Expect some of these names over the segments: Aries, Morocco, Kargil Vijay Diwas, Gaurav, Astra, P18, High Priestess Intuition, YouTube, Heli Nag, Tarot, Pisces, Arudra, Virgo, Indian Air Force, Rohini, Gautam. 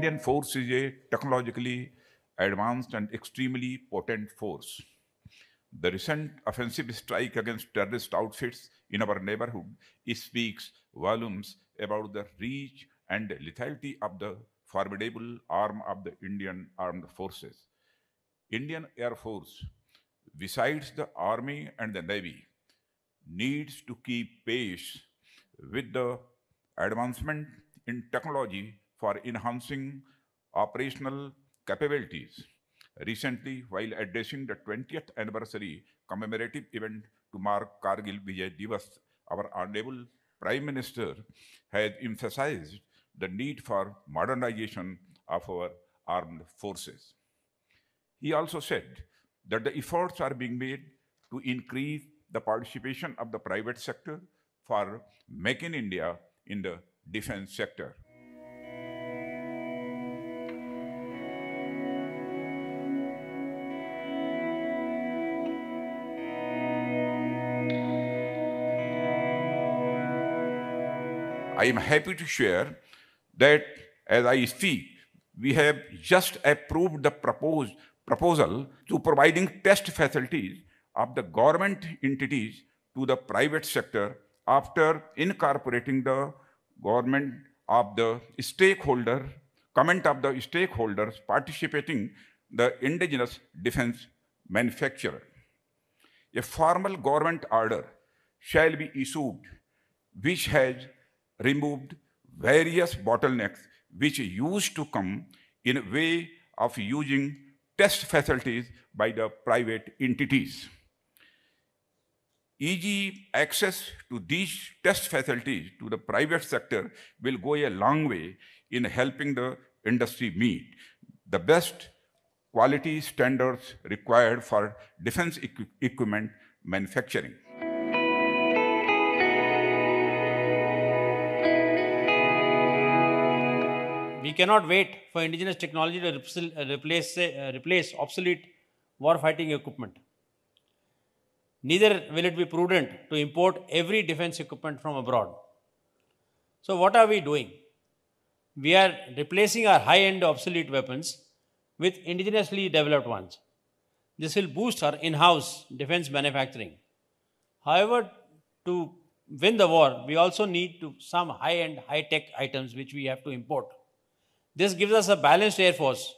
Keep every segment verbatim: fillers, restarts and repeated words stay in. Indian force is a technologically advanced and extremely potent force. The recent offensive strike against terrorist outfits in our neighborhood speaks volumes about the reach and lethality of the formidable arm of the Indian Armed Forces. Indian Air Force, besides the Army and the Navy, needs to keep pace with the advancement in technology for enhancing operational capabilities. Recently, while addressing the twentieth anniversary commemorative event to mark Kargil Vijay Diwas, our Honorable Prime Minister has emphasized the need for modernization of our armed forces. He also said that the efforts are being made to increase the participation of the private sector for making India in the defense sector. I am happy to share that as I speak, we have just approved the proposed proposal to providing test facilities of the government entities to the private sector after incorporating the government of the stakeholder, comment of the stakeholders participating the indigenous defense manufacturer. A formal government order shall be issued which has removed various bottlenecks which used to come in a way of using test facilities by the private entities. Easy access to these test facilities to the private sector will go a long way in helping the industry meet the best quality standards required for defense equ equipment manufacturing. We cannot wait for indigenous technology to replace, uh, replace obsolete war-fighting equipment. Neither will it be prudent to import every defense equipment from abroad. So what are we doing? We are replacing our high-end obsolete weapons with indigenously developed ones. This will boost our in-house defense manufacturing. However, to win the war, we also need to some high-end, high-tech items which we have to import. This gives us a balanced Air Force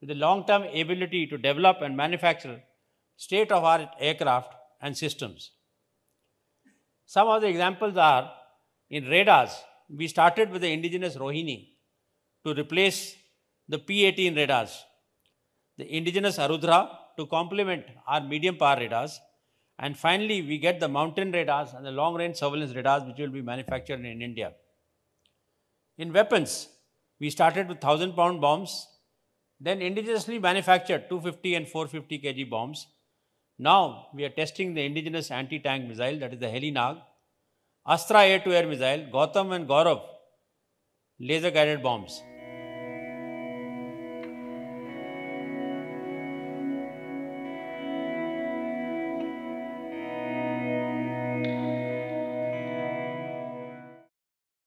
with a long-term ability to develop and manufacture state-of-art aircraft and systems. Some of the examples are, in radars, we started with the indigenous Rohini to replace the P eighteen radars, the indigenous Arudra to complement our medium-power radars, and finally we get the mountain radars and the long-range surveillance radars which will be manufactured in India. In weapons, we started with one thousand pound bombs, then indigenously manufactured two fifty and four fifty kilogram bombs. Now we are testing the indigenous anti-tank missile, that is the Heli Nag, Astra air-to-air missile, Gautam and Gaurav laser-guided bombs.